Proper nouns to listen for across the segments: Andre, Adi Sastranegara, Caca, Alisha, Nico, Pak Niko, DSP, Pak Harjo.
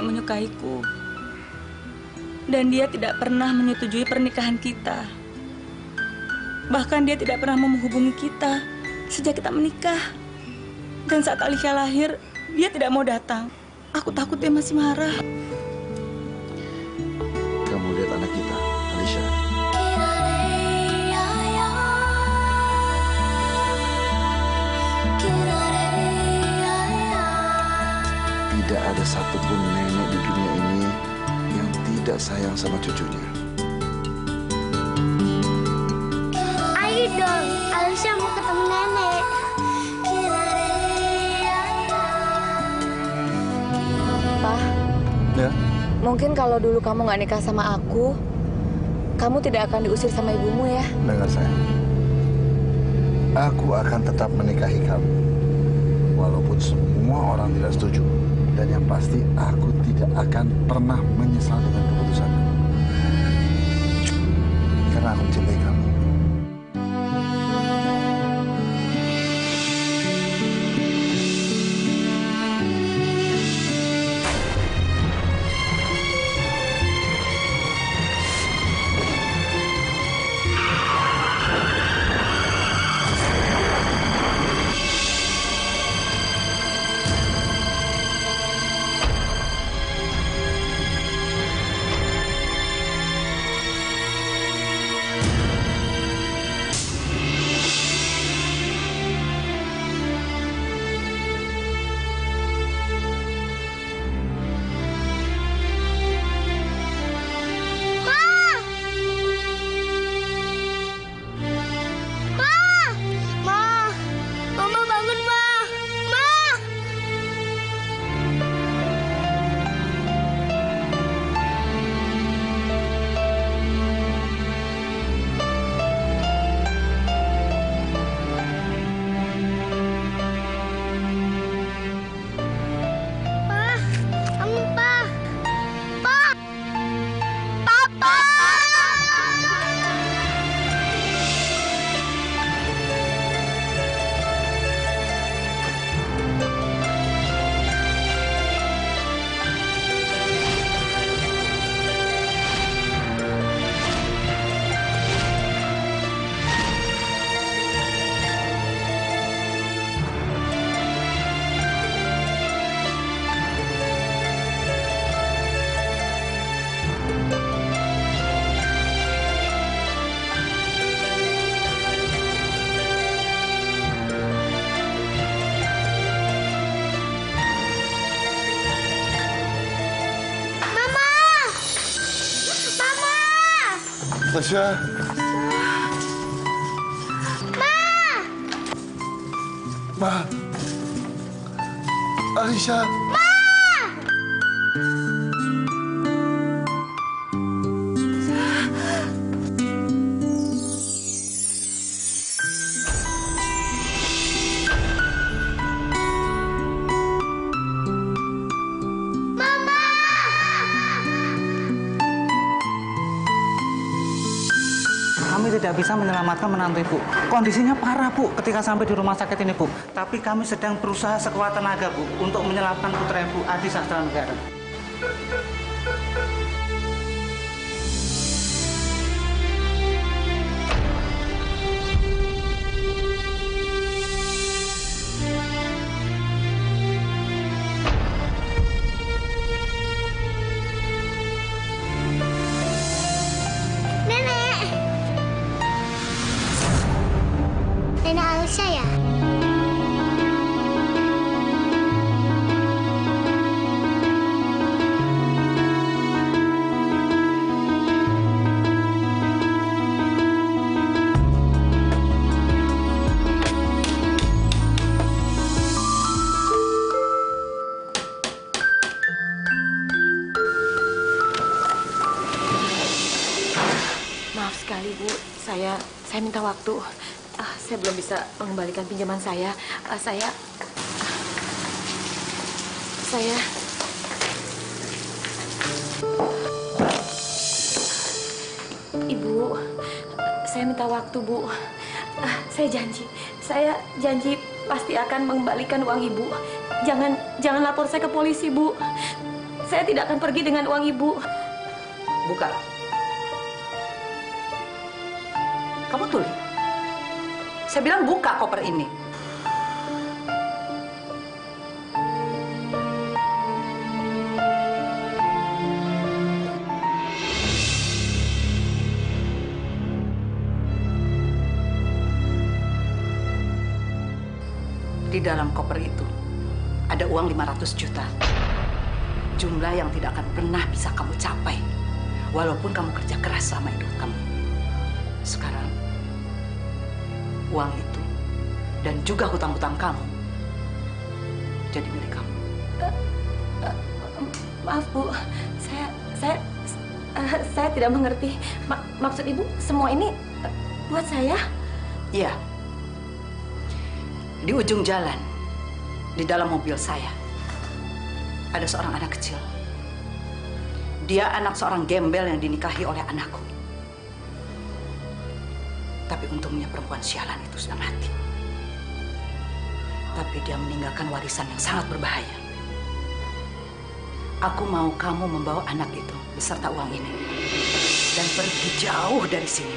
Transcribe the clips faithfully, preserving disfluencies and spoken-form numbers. tidak menyukaiku. Dan dia tidak pernah menyetujui pernikahan kita. Bahkan dia tidak pernah menghubungi kita sejak kita menikah. Dan saat Alisha lahir, dia tidak mau datang. Aku takut dia masih marah. Kamu lihat anak kita, Alisha. Tidak ada satupun nenek di dunia ini yang tidak sayang sama cucunya. Ayo dong, Alisha mau ketemu nenek. Pak, ya? Mungkin kalau dulu kamu nggak nikah sama aku, kamu tidak akan diusir sama ibumu ya? Dengar saya, aku akan tetap menikahi kamu, walaupun semua orang tidak setuju. Dan yang pasti aku tidak akan pernah menyesal dengan keputusanku. Karena aku mencintai kamu. Alisha. Ma! Ma! Alisha. Ma! Bisa menyelamatkan menantu Ibu. Kondisinya parah, Bu, ketika sampai di rumah sakit ini, Bu. Tapi kami sedang berusaha sekuat tenaga, Bu, untuk menyelamatkan putra Ibu, Adi Sastranegara. Saya minta waktu. Uh, saya belum bisa mengembalikan pinjaman saya. Uh, saya... Uh, saya... Ibu, saya minta waktu, Bu. Uh, saya janji. Saya janji pasti akan mengembalikan uang Ibu. Jangan, jangan lapor saya ke polisi, Bu. Saya tidak akan pergi dengan uang ibu. Buka. Kamu tuli. Saya bilang buka koper ini. Di dalam koper itu ada uang lima ratus juta. Jumlah yang tidak akan pernah bisa kamu capai. Walaupun kamu kerja keras selama hidup kamu. Sekarang, uang itu dan juga hutang-hutang kamu jadi milik kamu. Uh, uh, maaf, Bu. Saya saya uh, saya tidak mengerti. Ma maksud Ibu, semua ini uh, buat saya? Iya. Di ujung jalan, di dalam mobil saya, ada seorang anak kecil. Dia anak seorang gembel yang dinikahi oleh anakku. Tapi untungnya perempuan sialan itu sudah mati. Tapi dia meninggalkan warisan yang sangat berbahaya. Aku mau kamu membawa anak itu beserta uang ini. Dan pergi jauh dari sini.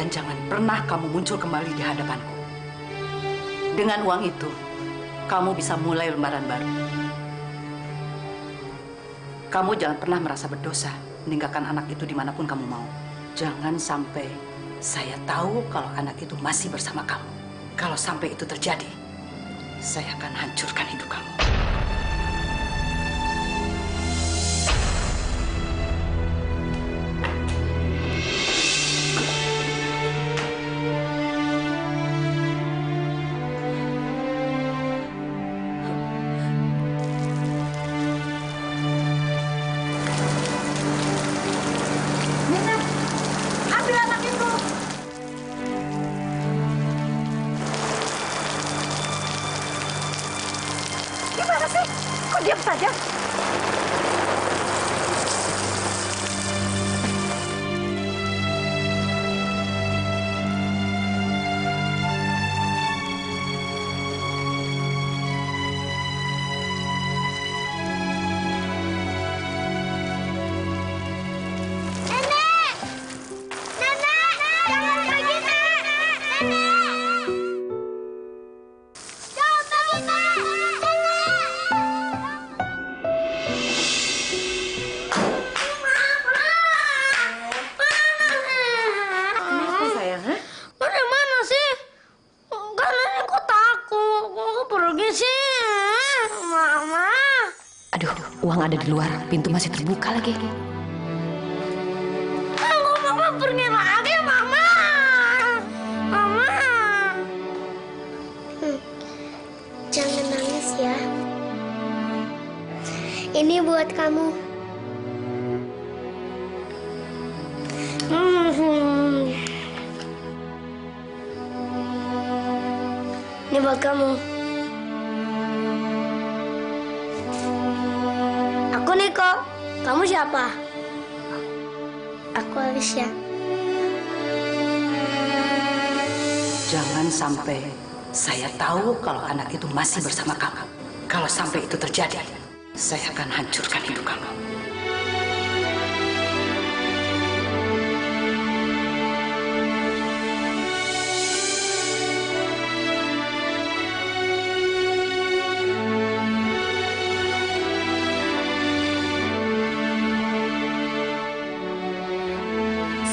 Dan jangan pernah kamu muncul kembali di hadapanku. Dengan uang itu, kamu bisa mulai lembaran baru. Kamu jangan pernah merasa berdosa meninggalkan anak itu dimanapun kamu mau. Jangan sampai saya tahu kalau anak itu masih bersama kamu. Kalau sampai itu terjadi, saya akan hancurkan hidup kamu. Ada di luar, pintu masih terbuka lagi. Aku mama pergi lagi, mama. Mama. Hmm. Jangan nangis ya. Ini buat kamu. Hmm. Ini buat kamu. Aku Niko, kamu siapa? Aku Alisha. Jangan sampai saya tahu kalau anak itu masih bersama kamu. Kalau sampai itu terjadi, saya akan hancurkan hidup kamu.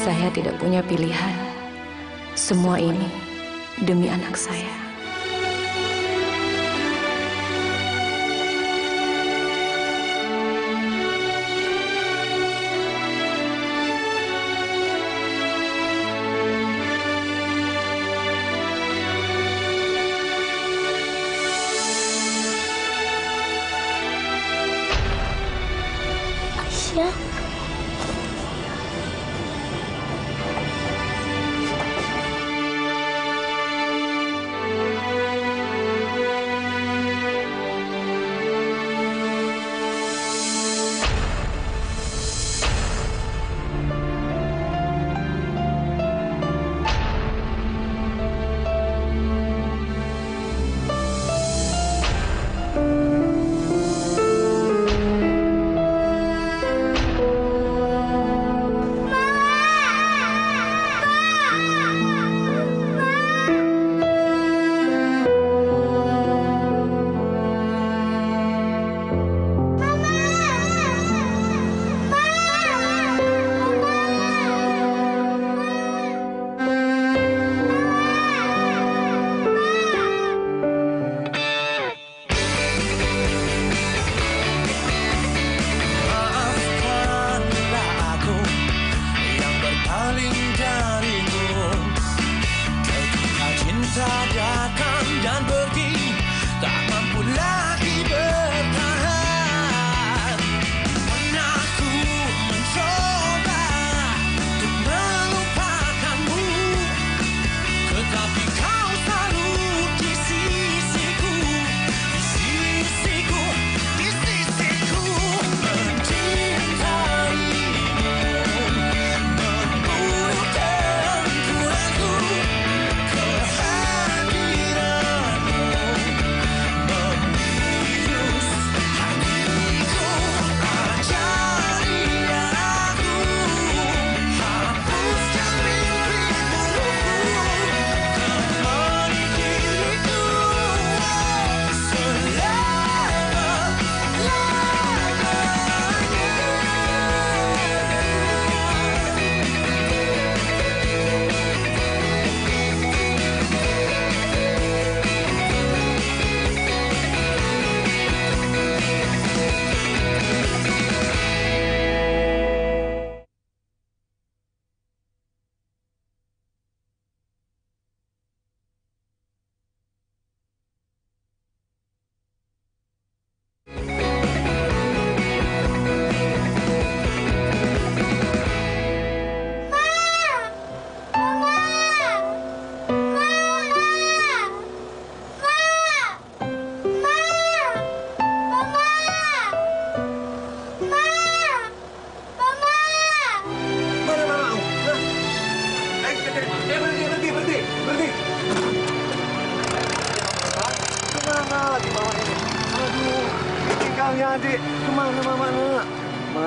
Saya tidak punya pilihan. Semua ini demi anak saya. Alisha.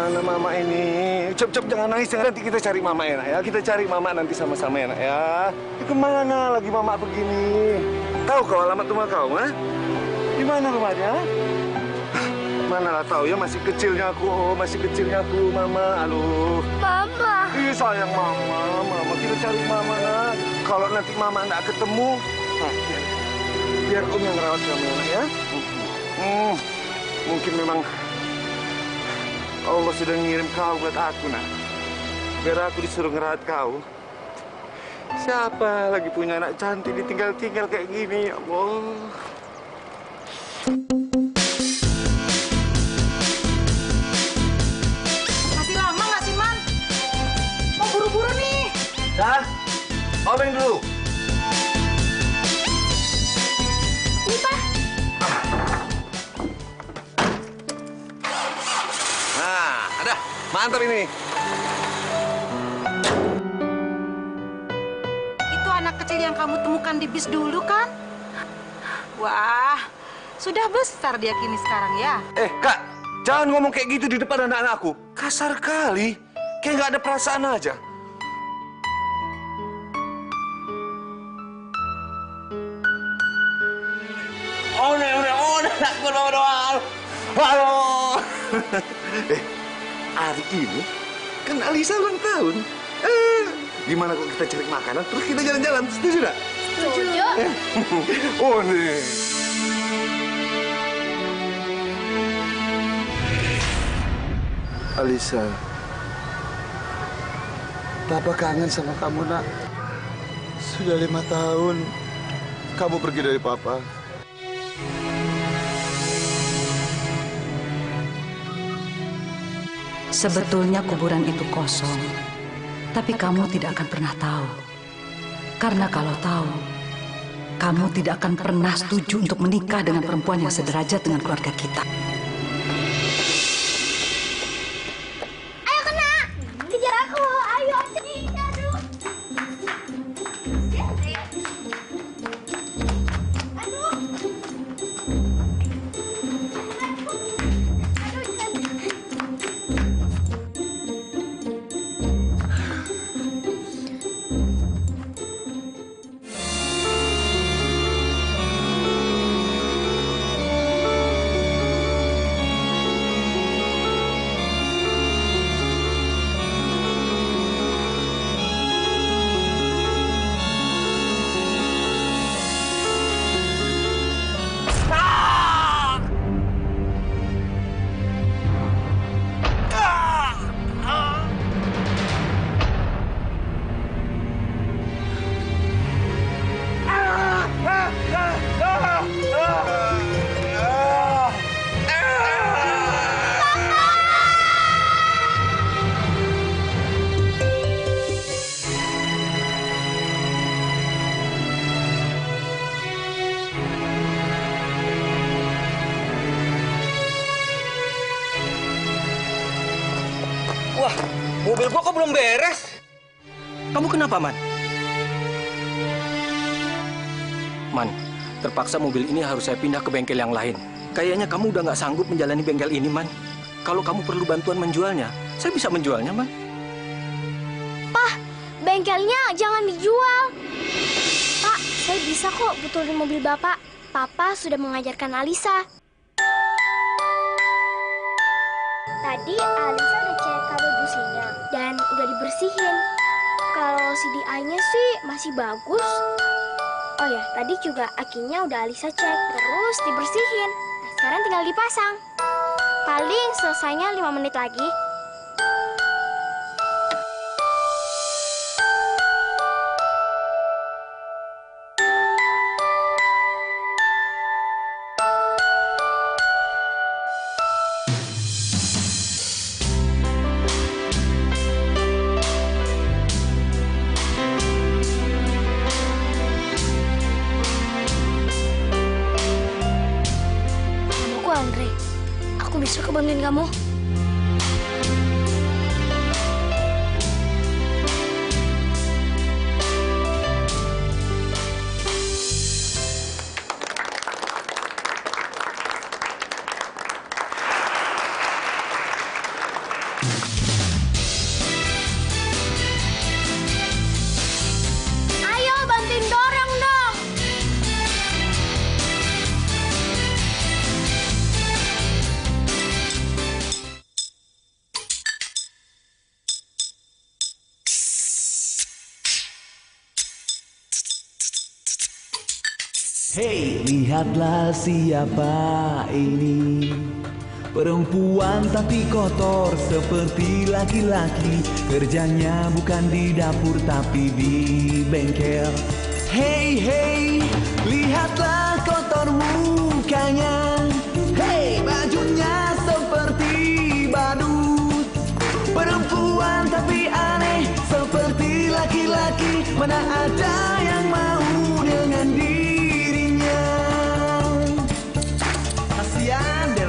mana mama ini? Cep, cep, jangan nangis, jangan, nanti kita cari mama enak ya. Kita cari mama nanti sama-sama enak ya. Ini kemana lagi mama begini? Tahu kau alamat rumah kau, ha? Di mana rumahnya? Manalah tahu ya, masih kecilnya aku, oh, masih kecilnya aku, mama, aduh. Mama. Ih, sayang mama, mama kita cari mama. Nah. Kalau nanti mama nggak ketemu, nah, biar, biar om yang rawat kamu ya. Hmm, mungkin memang Allah sudah ngirim kau buat aku nak. Biar aku disuruh ngerawat kau. Siapa lagi punya anak cantik ditinggal-tinggal kayak gini, ya Allah. Dah, obeng dulu. Ini, Pak. Nah, ada. Mantap ini. Itu anak kecil yang kamu temukan di bis dulu, kan? Wah, sudah besar dia kini sekarang, ya? Eh, Kak, jangan ngomong kayak gitu di depan anak-anak aku. Kasar kali. Kayak nggak ada perasaan aja. Halo. Eh, hari ini kan Alisha ulang tahun. Eh, gimana kok kita cari makanan terus kita jalan-jalan? Setuju nggak? Setuju. Oh nih. Alisha, Papa kangen sama kamu nak. Sudah lima tahun kamu pergi dari Papa. Sebetulnya kuburan itu kosong, tapi kamu tidak akan pernah tahu. Karena kalau tahu, kamu tidak akan pernah setuju untuk menikah dengan perempuan yang sederajat dengan keluarga kita. Ayo kena, kejar aku, ayo sini, aduh. Mobil gua kok belum beres? Kamu kenapa, Man? Man, terpaksa mobil ini harus saya pindah ke bengkel yang lain. Kayaknya kamu udah nggak sanggup menjalani bengkel ini, Man. Kalau kamu perlu bantuan menjualnya, saya bisa menjualnya, Man. Pak, bengkelnya jangan dijual. Pak, saya bisa kok betulin mobil Bapak. Papa sudah mengajarkan Alisha. Tadi Alisha udah cek kabel businya dan udah dibersihin. Kalau C D I-nya sih masih bagus. Oh ya, tadi juga akinya udah Alisha cek terus dibersihin. Nah, sekarang tinggal dipasang. Paling selesainya lima menit lagi. Andre, aku besok kebangunin kamu. Ayo bantuin dorong dong. Hey, lihatlah siapa ini. Perempuan tapi kotor seperti laki-laki. Kerjanya bukan di dapur tapi di bengkel. Hey, hey, lihatlah kotor mukanya. Hey, bajunya seperti badut. Perempuan tapi aneh seperti laki-laki. Mana ada yang mau dengan dirinya. Kasihan deh.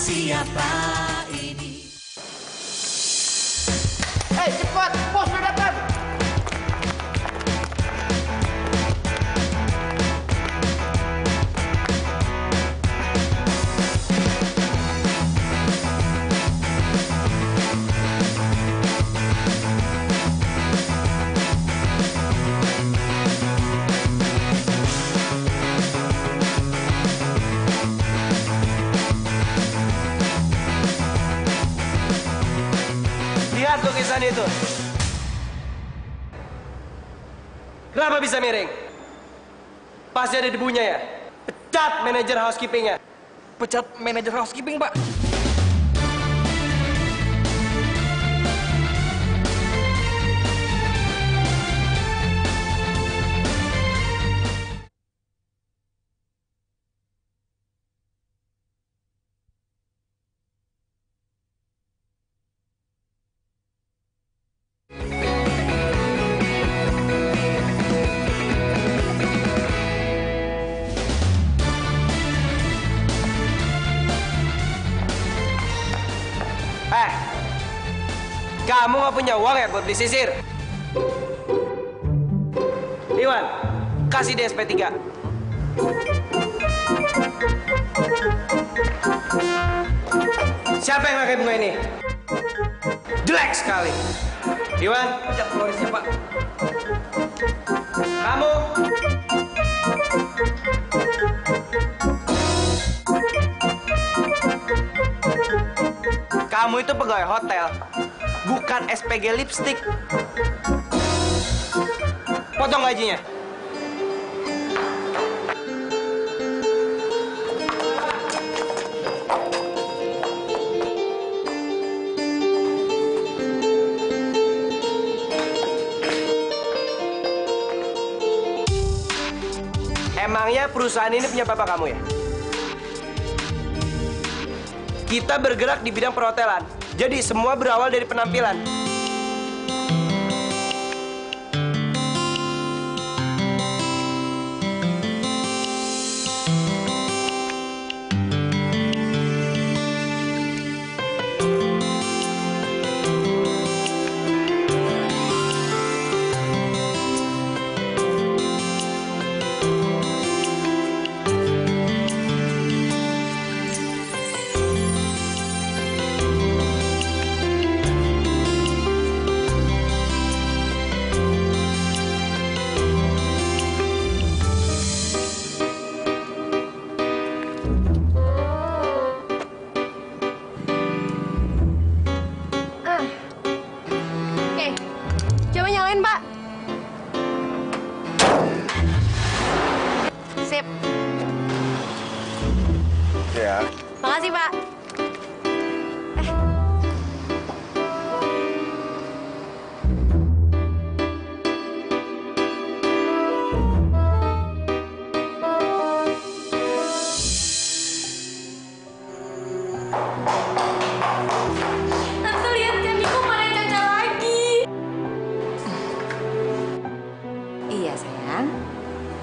Siapa ini? Hei, cepat! Bos sudah datang! Lukisan itu kenapa bisa miring? Pasti ada debunya ya. Pecat manajer housekeepingnya. Pecat manajer housekeeping, Pak. Kamu nggak punya uang ya buat beli sisir? Iwan, kasih D S P tiga. Siapa yang pakai bunga ini? Jelek sekali. Iwan, ajak florisnya, Pak. Kamu. Kamu itu pegawai hotel. Bukan S P G lipstick. Potong gajinya. Emangnya perusahaan ini punya bapak kamu ya? Kita bergerak di bidang perhotelan. Jadi semua berawal dari penampilan.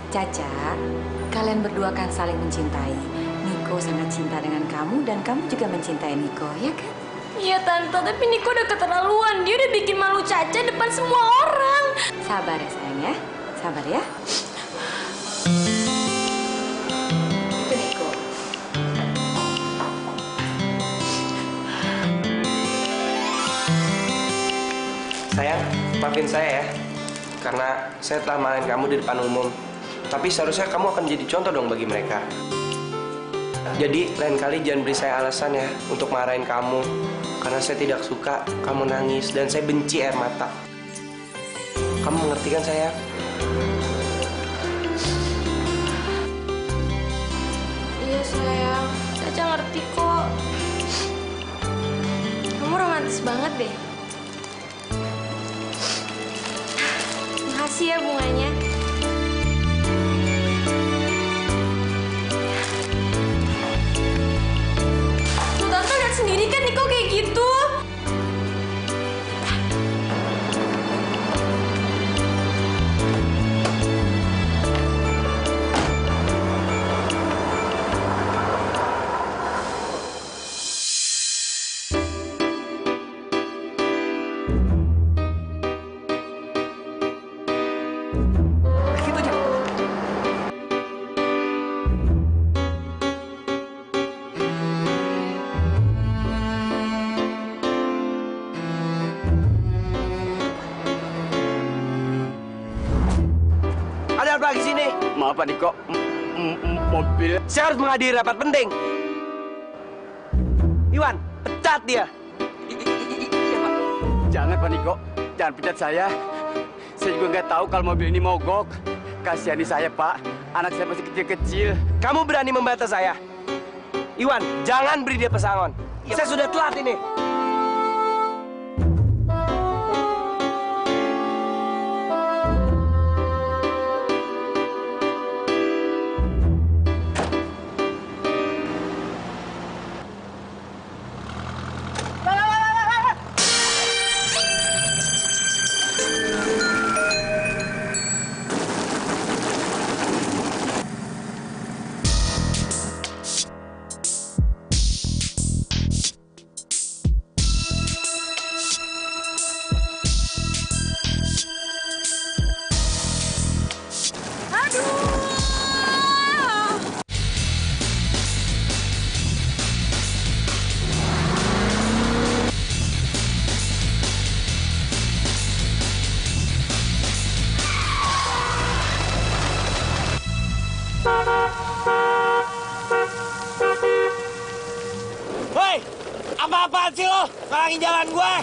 Caca, kalian berdua kan saling mencintai. Niko sangat cinta dengan kamu dan kamu juga mencintai Niko, ya kan? Iya, Tante, tapi Niko udah keterlaluan. Dia udah bikin malu Caca depan semua orang. Sabar ya, sayang ya. Sabar ya. Sayang, maafin saya ya, karena saya telah malain kamu di depan umum. Tapi seharusnya kamu akan jadi contoh dong bagi mereka. Jadi lain kali jangan beri saya alasan ya untuk marahin kamu, karena saya tidak suka kamu nangis dan saya benci air mata. Kamu mengerti kan sayang? Iya sayang, Caca ngerti kok. Kamu romantis banget deh. Makasih ya bunganya. Tuh Tante lihat sendiri kan Niko kayak gitu. Lagi sini. Maaf Pak Niko, mobil. Saya harus menghadiri rapat penting. Iwan, pecat dia. I, i, i, iya, Pak. Jangan Pak Niko, jangan pecat saya. Saya juga nggak tahu kalau mobil ini mogok. Kasihani saya Pak, anak saya masih kecil-kecil. Kamu berani membatas saya? Iwan, jangan beri dia pesangon. Iya, saya sudah telat ini. Apa-apaan sih lo? Ngalangin jalan gue!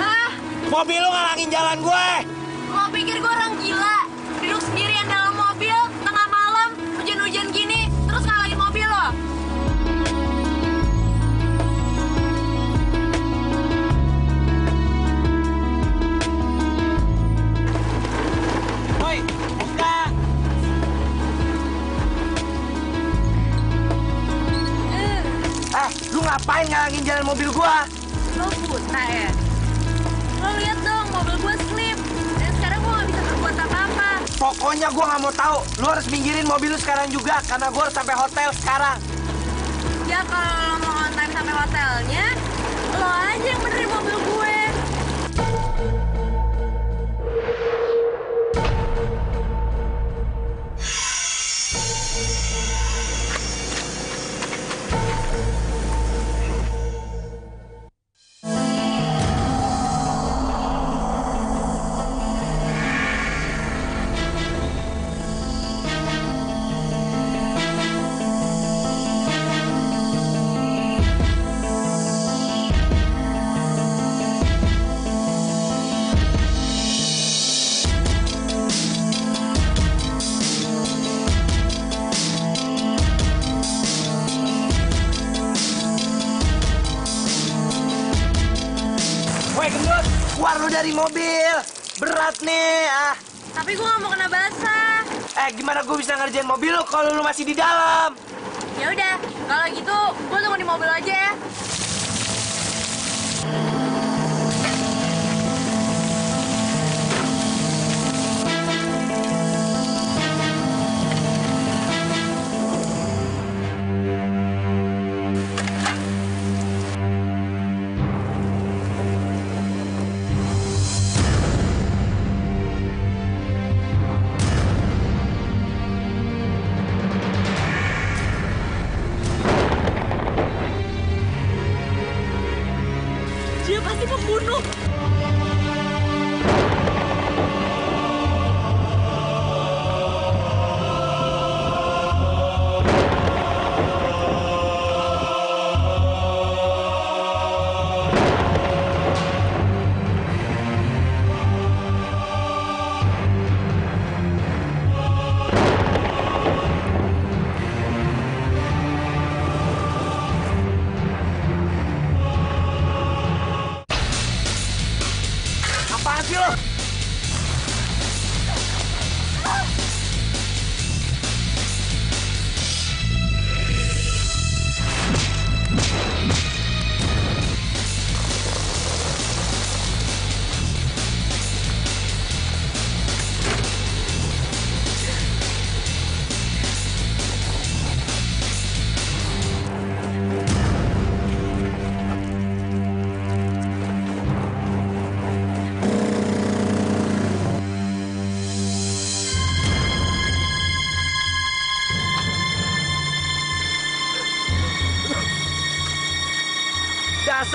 Hah? Mobil lo ngalangin jalan gue! Lo pikir gue orang gila? Duduk sendirian dalam mobil, tengah malam, hujan-hujan gini, terus ngalangin mobil lo? Ngapain ngalangin jalan mobil gua? Lo buta ya? Lo lihat dong, mobil gua slip. Dan sekarang gua nggak bisa berbuat apa-apa. Pokoknya gua nggak mau tahu. Lo harus pinggirin mobil lo sekarang juga, karena gua harus sampai hotel sekarang. Ya kalau lo mau on time sampai hotelnya, lo aja yang benerin mobil gue. Keluar lu dari mobil, berat nih ah. Tapi gua nggak mau kena basah. Eh gimana gua bisa ngerjain mobil lu kalau lu masih di dalam? Ya udah, kalau gitu gua tunggu di mobil aja ya. Dia pasti pembunuh.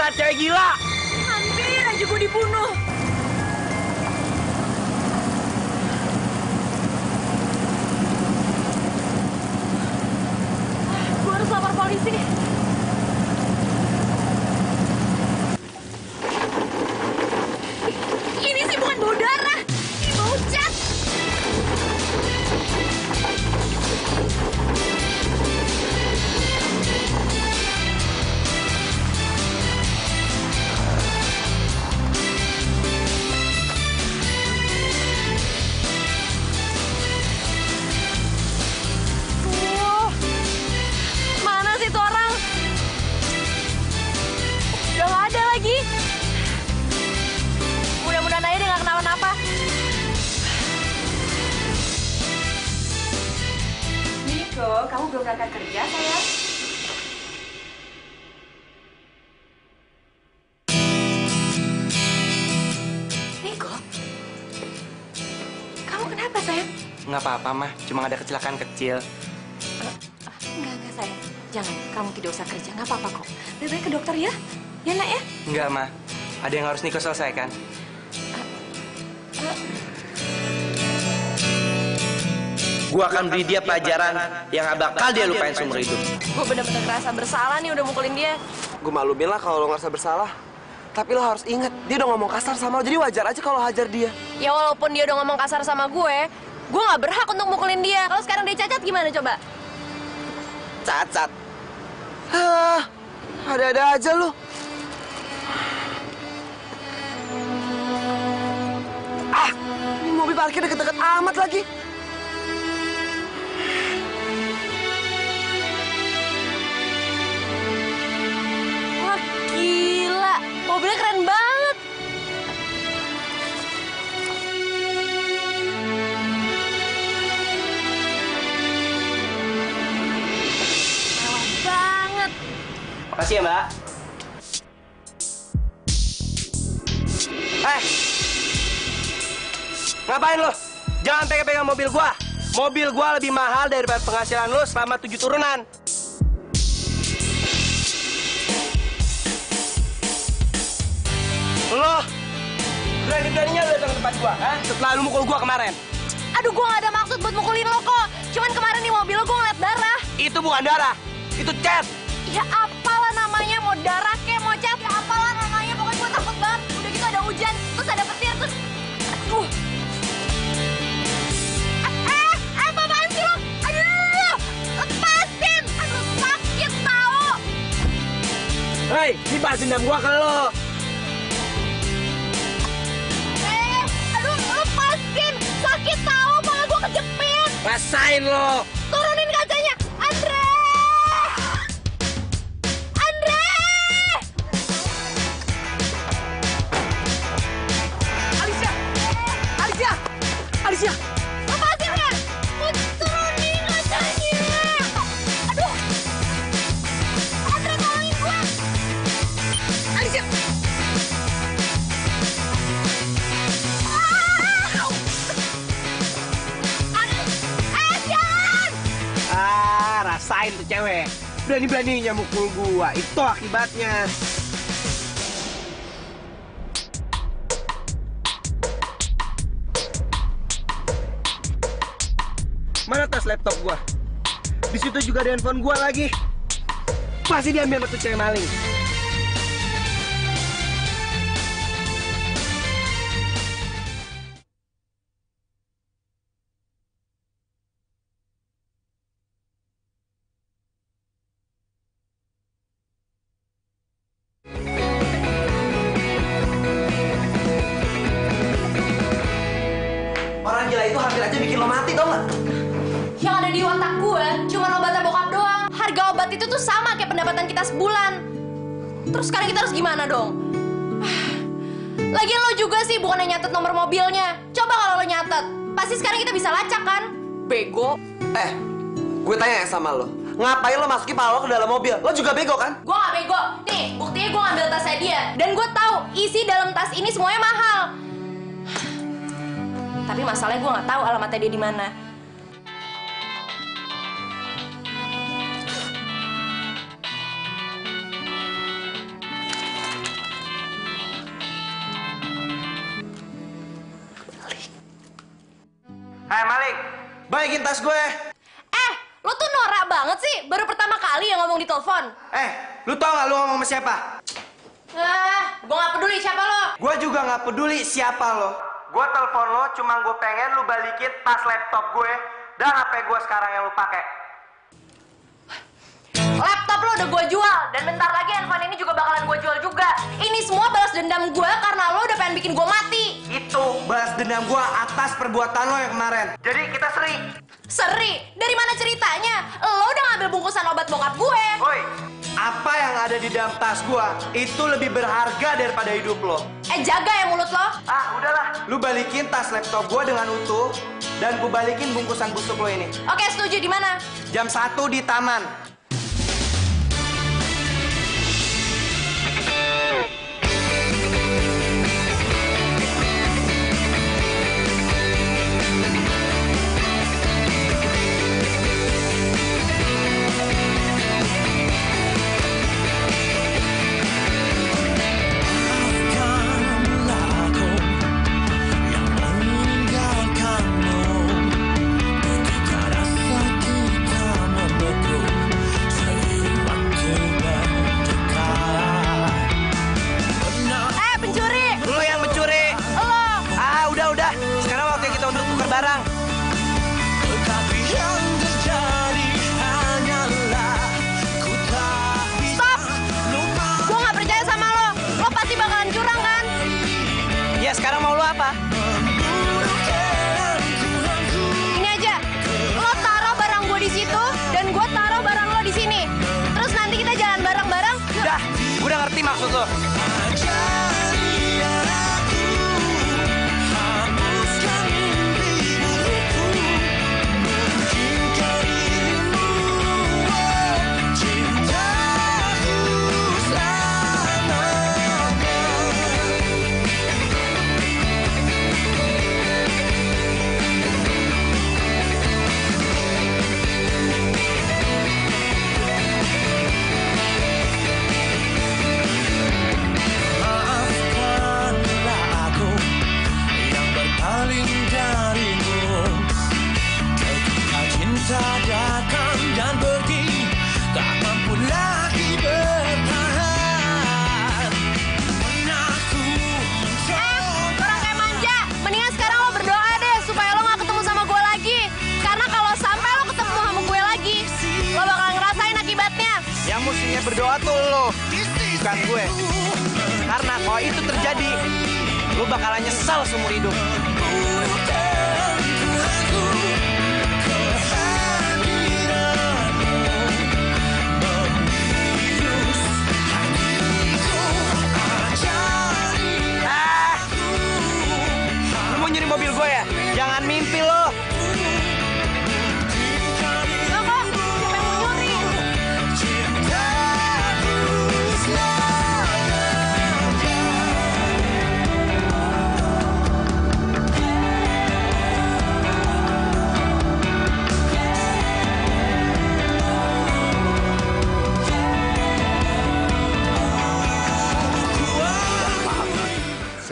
Cewek gila! Hampir aja gue dibunuh! Gue harus lapor polisi! Ini sih bukan bau darah! Ini bau cat! Kamu belum berangkat kerja, sayang? Niko, kamu kenapa, sayang? Nggak apa-apa, Mah. Cuma ada kecelakaan kecil. Uh, nggak, nggak, sayang. Jangan, kamu tidak usah kerja. Nggak apa-apa kok. Lebih baik ke dokter ya? Ya, nak ya? Nggak, Mah. Ada yang harus Niko selesaikan. Uh, uh. Gua akan beri dia pelajaran yang gak bakal dia lupain seumur hidup. Gue bener-bener ngerasa bersalah nih udah mukulin dia. Gue maklumin lah kalau lo ngerasa bersalah. Tapi lo harus inget, dia udah ngomong kasar sama lo. Jadi wajar aja kalau hajar dia. Ya walaupun dia udah ngomong kasar sama gue, gue gak berhak untuk mukulin dia. Kalau sekarang dia cacat gimana coba? Cacat? Hah, ada-ada aja lo. Ah, ini mobil parkir deket-deket amat lagi. Mobilnya keren banget. Mewah banget. Makasih ya, Mbak. Eh, ngapain lo? Jangan pegang-pegang mobil gua. Mobil gua lebih mahal daripada penghasilan lo selama tujuh turunan. Lo, berani-beraninya lo datang ke tempat gua, ha? Setelah lo mukul gua kemarin. Aduh, gua gak ada maksud buat mukulin lo kok. Cuman kemarin di mobil lo gua ngeliat darah. Itu bukan darah, itu cat. Ya apalah namanya, mau darah kek, mau cat. Ya apalah namanya, pokoknya gua takut banget. Udah gitu ada hujan, terus ada petir, terus... Aduh. Eh, eh, apa apaan sih lo? Aduh, lepasin. Aduh, sakit tau. Hei, ini bahas dendam gua ke lo. Sakit tahu, malah gue kejepit. Rasain lo. Turunin kacanya, Andre. Andre. Alisha, Alisha, Alisha. Lepasin kan? Mau turunin kacanya. Aduh. Andre tolongin gue. Alisha. Rasain tuh cewek, berani-beraninya mukul gua, itu akibatnya. Mana tas laptop gua? Di situ juga ada handphone gua lagi. Pasti diambil sama tuh cewek maling. Terus sekarang kita harus gimana dong? Lagian lo juga sih bukan yang nyatet nomor mobilnya. Coba kalau lo nyatet, pasti sekarang kita bisa lacak kan? Bego. Eh, gue tanya sama lo, ngapain lo masukin pala lo ke dalam mobil? Lo juga bego kan? Gue gak bego. Nih, buktinya gue ngambil tasnya dia. Dan gue tahu isi dalam tas ini semuanya mahal. Tapi masalahnya gue gak tahu alamatnya dia di mana. Hai Malik, balikin tas gue. Eh, lo tuh norak banget sih. Baru pertama kali yang ngomong di telepon. Eh, lo tau gak lo ngomong sama siapa? Ah, gue gak peduli siapa lo. Gue juga gak peduli siapa lo. Gue telepon lo cuma gue pengen lo balikin tas laptop gue dan H P gue sekarang yang lo pakai. Laptop lo udah gue jual dan bentar lagi handphone ini juga bakalan gue jual juga. Ini semua balas dendam gue karena lo udah pengen bikin gue mati. Itu balas dendam gue atas perbuatan lo yang kemarin. Jadi kita seri. Seri? Dari mana ceritanya? Lo udah ngambil bungkusan obat bokap gue. Woi, apa yang ada di dalam tas gue itu lebih berharga daripada hidup lo. Eh, jaga ya mulut lo. Ah, udahlah. Lo balikin tas laptop gue dengan utuh dan gue balikin bungkusan busuk lo ini. Oke, setuju. Di mana? jam satu di taman.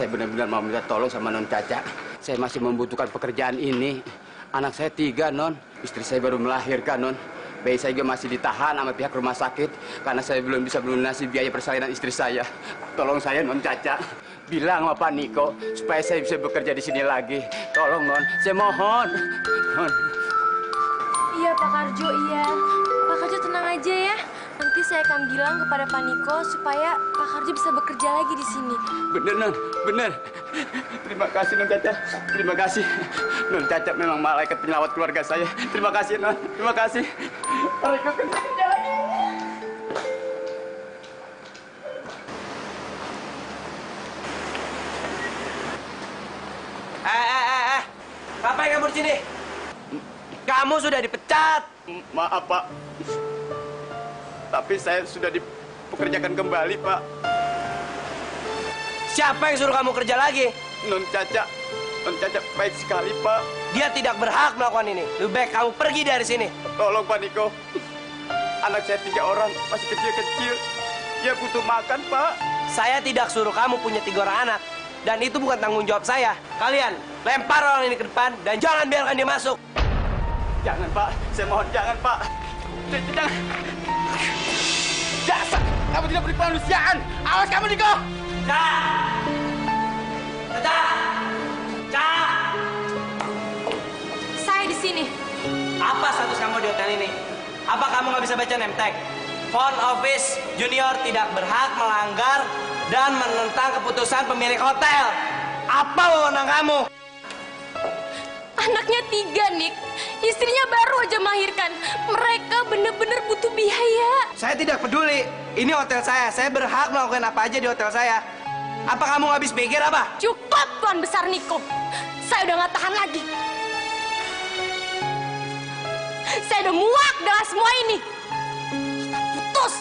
Benar-benar mau minta tolong sama Non Caca. Saya masih membutuhkan pekerjaan ini. Anak saya tiga, Non. Istri saya baru melahirkan, Non. Bayi saya juga masih ditahan sama pihak rumah sakit karena saya belum bisa melunasi biaya persalinan istri saya. Tolong saya, Non Caca. Bilang sama Pak Niko supaya saya bisa bekerja di sini lagi. Tolong, Non. Saya mohon. Non. Iya, Pak Harjo, iya. Pak Harjo tenang aja ya. Nanti saya akan bilang kepada Pak Niko supaya Pak Harjo bisa bekerja lagi di sini. Bener, Non. Bener. Terima kasih, Non Caca. Terima kasih. Non Caca memang malaikat penyelamat keluarga saya. Terima kasih, Non. Terima kasih. Mereka kerja lagi. Eh, eh, eh, eh. Ngapain kamu di sini? Kamu sudah dipecat. Maaf, Pak. Tapi saya sudah dipekerjakan kembali, Pak. Siapa yang suruh kamu kerja lagi? Non Caca. Non Caca baik sekali, Pak. Dia tidak berhak melakukan ini. Lebih baik kamu pergi dari sini. Tolong, Pak Niko. Anak saya tiga orang, masih kecil-kecil. Dia butuh makan, Pak. Saya tidak suruh kamu punya tiga orang anak. Dan itu bukan tanggung jawab saya. Kalian, lempar orang ini ke depan dan jangan biarkan dia masuk. Jangan, Pak. Saya mohon jangan, Pak. Jangan. Dasar, kamu tidak beri kemanusiaan. Awas kamu, Niko. Dah. Dah. Dah. Saya di sini. Apa status kamu di hotel ini? Apa kamu nggak bisa baca name tag? Front office junior tidak berhak melanggar dan menentang keputusan pemilik hotel. Apa wewenang kamu? Anaknya tiga, Nik. Istrinya baru aja melahirkan. Mereka bener-bener butuh biaya. Saya tidak peduli. Ini hotel saya. Saya berhak melakukan apa aja di hotel saya. Apa kamu habis pikir apa? Cukup, Tuan Besar Niko. Saya udah nggak tahan lagi. Saya udah muak dengan semua ini. Kita putus.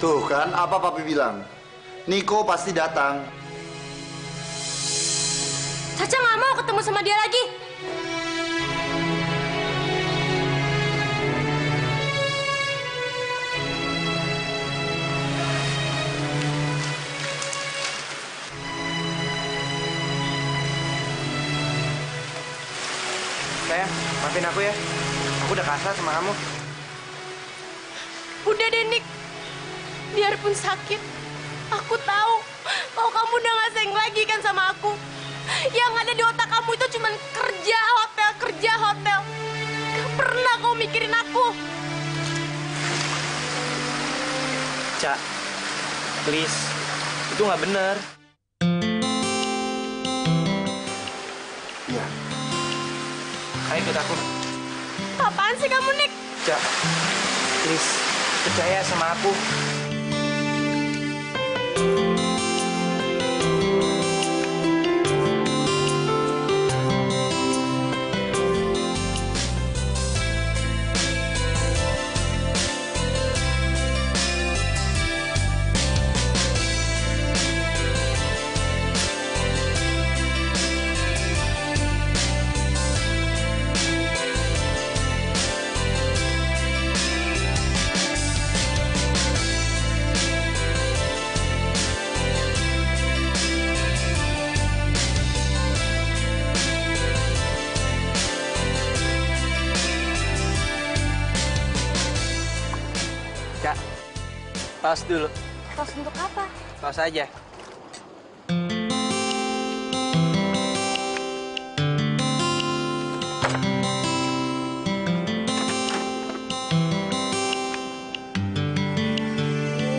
Tuh kan, apa Papi bilang? Niko pasti datang. Caca nggak mau ketemu sama dia lagi. Sayang, maafin aku ya. Aku udah kasar sama kamu. Udah deh, Nik. Biarpun sakit, aku tahu kalau kamu udah gak sayang lagi kan sama aku. Yang ada di otak kamu itu cuma kerja hotel, kerja hotel. Gak pernah kau mikirin aku. Cak, please. Itu gak bener. Iya. Ayo ikut aku. Apaan sih kamu, Nik? Cak, please. Percaya sama aku. Tos dulu. Tos untuk apa? Tos aja.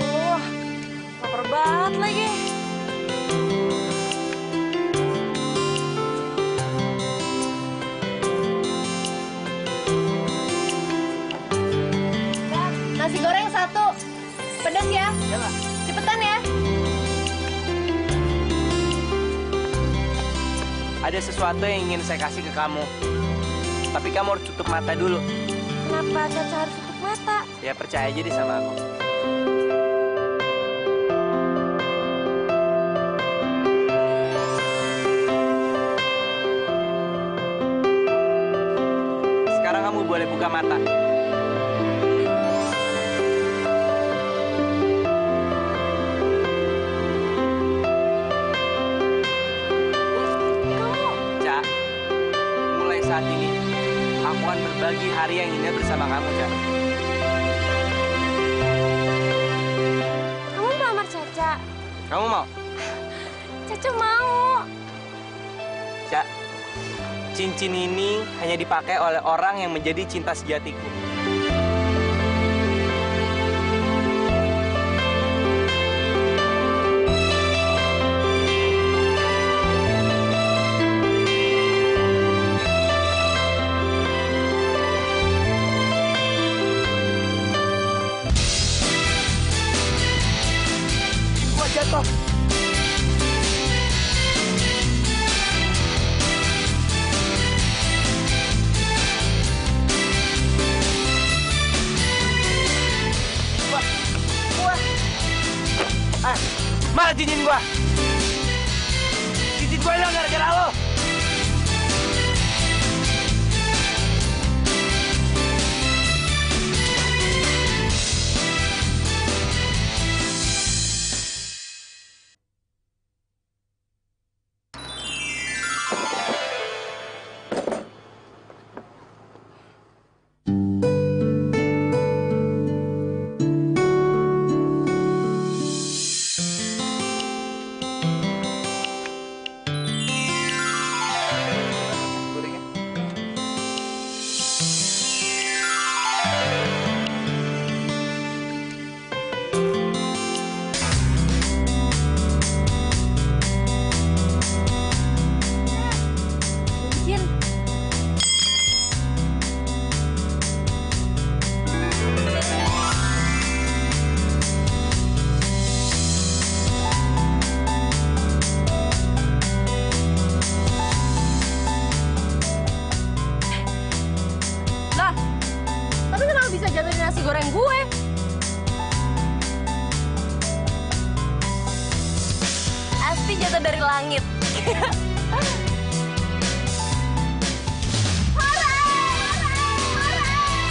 Wah, lapar banget lagi. Yalah. Cepetan ya. Ada sesuatu yang ingin saya kasih ke kamu. Tapi kamu harus tutup mata dulu. Kenapa Caca harus tutup mata? Ya percaya aja deh sama aku. Sekarang kamu boleh buka mata. Saat ini, aku akan berbagi hari yang indah bersama kamu, Caca. Kamu melamar Caca? Kamu mau? Caca mau. Caca, cincin ini hanya dipakai oleh orang yang menjadi cinta sejatiku. Malah cincin gua. Cincin gua hilang gara-gara lo. Jatuh dari langit. Hooray!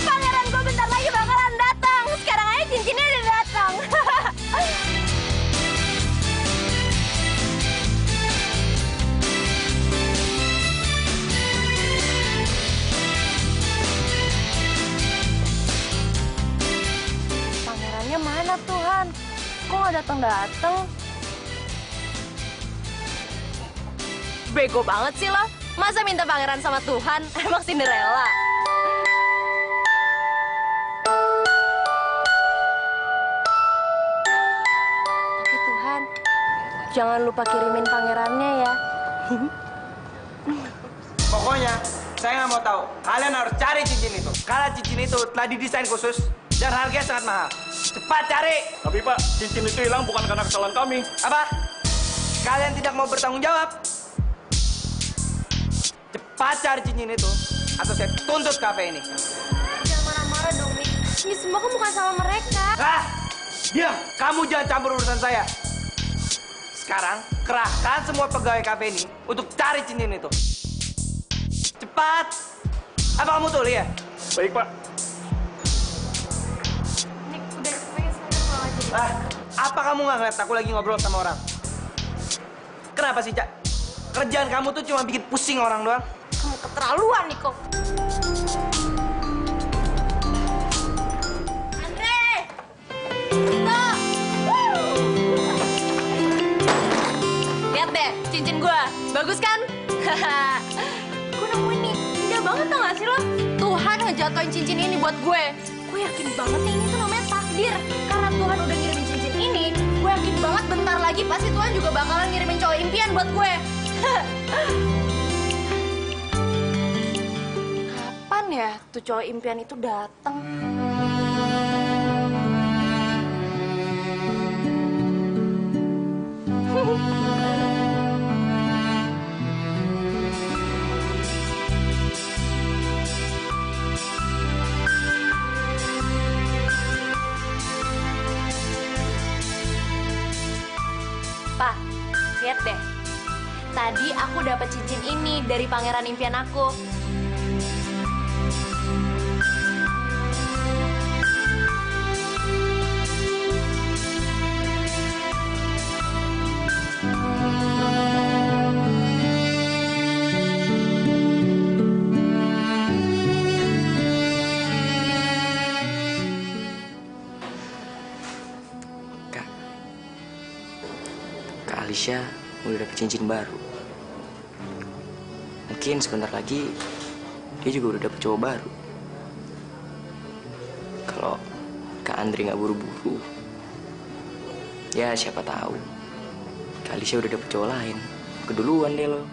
Pangeran gue bentar lagi bakalan datang. Sekarang aja cincinnya udah datang. Pangerannya mana Tuhan? Kok gak datang-datang? Bego banget sih lo, masa minta pangeran sama Tuhan, emang Cinderella. Tapi Tuhan, jangan lupa kirimin pangerannya ya. Pokoknya, saya nggak mau tahu. Kalian harus cari cincin itu. Karena cincin itu telah didesain khusus dan harganya sangat mahal. Cepat cari. Tapi Pak, cincin itu hilang bukan karena kesalahan kami. Apa? Kalian tidak mau bertanggung jawab? Pacar cincin itu, atau saya tuntut kafe ini. Jangan marah-marah dong, Nick. Ini semua kan bukan sama mereka. Hah? Diam! Kamu jangan campur urusan saya. Sekarang, kerahkan semua pegawai kafe ini untuk cari cincin itu. Cepat! Apa kamu tuli ya? Baik, Pak. Nick, udah pengen saya pulang aja. Ah, apa kamu nggak ngeliat aku lagi ngobrol sama orang? Kenapa sih, Cak? Kerjaan kamu tuh cuma bikin pusing orang doang. Kamu keterlaluan, Niko. Andre! Niko! Lihat deh, cincin gue. Bagus kan? Gue nemuin nih. Indah banget tau gak sih lo? Tuhan ngejatuhin cincin ini buat gue. Gue yakin banget nih, ini tuh namanya takdir. Karena Tuhan udah ngirimin cincin ini, gue yakin banget bentar lagi pasti Tuhan juga bakalan ngirimin cowok impian buat gue. Ya, tuh cowok impian itu datang. Pa, lihat deh. Tadi aku dapat cincin ini dari pangeran impian aku. Alisha udah dapet cincin baru. Mungkin sebentar lagi dia juga udah dapet cowok baru. Kalau Kak Andre nggak buru-buru, ya siapa tahu Kak Alisha udah dapet cowok lain. Keduluan deh lo.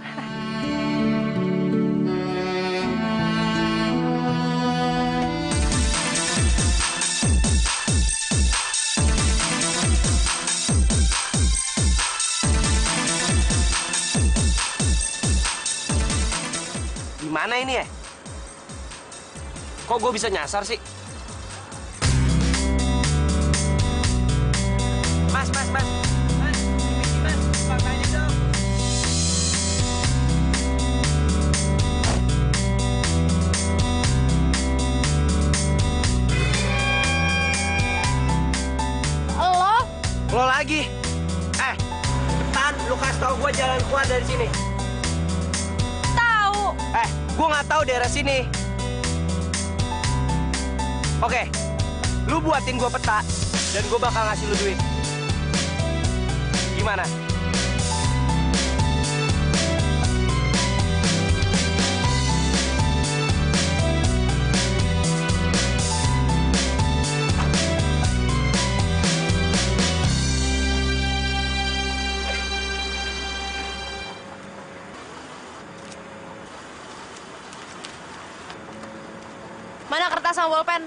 Mana ini ya? Kok gue bisa nyasar sih? Mas, mas, mas. Mas, ini mas, bangkanya dong. Lo? Lo lagi? Eh, Tan, lu kasih tau gue jalan keluar dari sini. Tahu. Eh. Gue nggak tahu daerah sini. Oke, lu buatin gue peta dan gue bakal ngasih lu duit. Gimana? Mana kertas sama bolpen?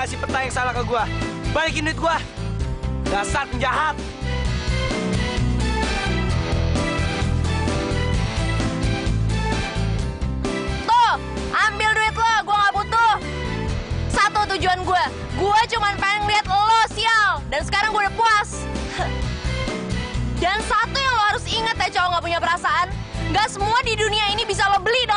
Kasih peta yang salah ke gua. Balikin duit gua. Dasar penjahat. Tuh, ambil duit lo. Gua nggak butuh. Satu tujuan gua. Gua cuma pengen lihat lo sial. Dan sekarang gua udah puas. Dan satu yang lo harus ingat ya, cowok nggak punya perasaan. Nggak semua di dunia ini bisa lo beli.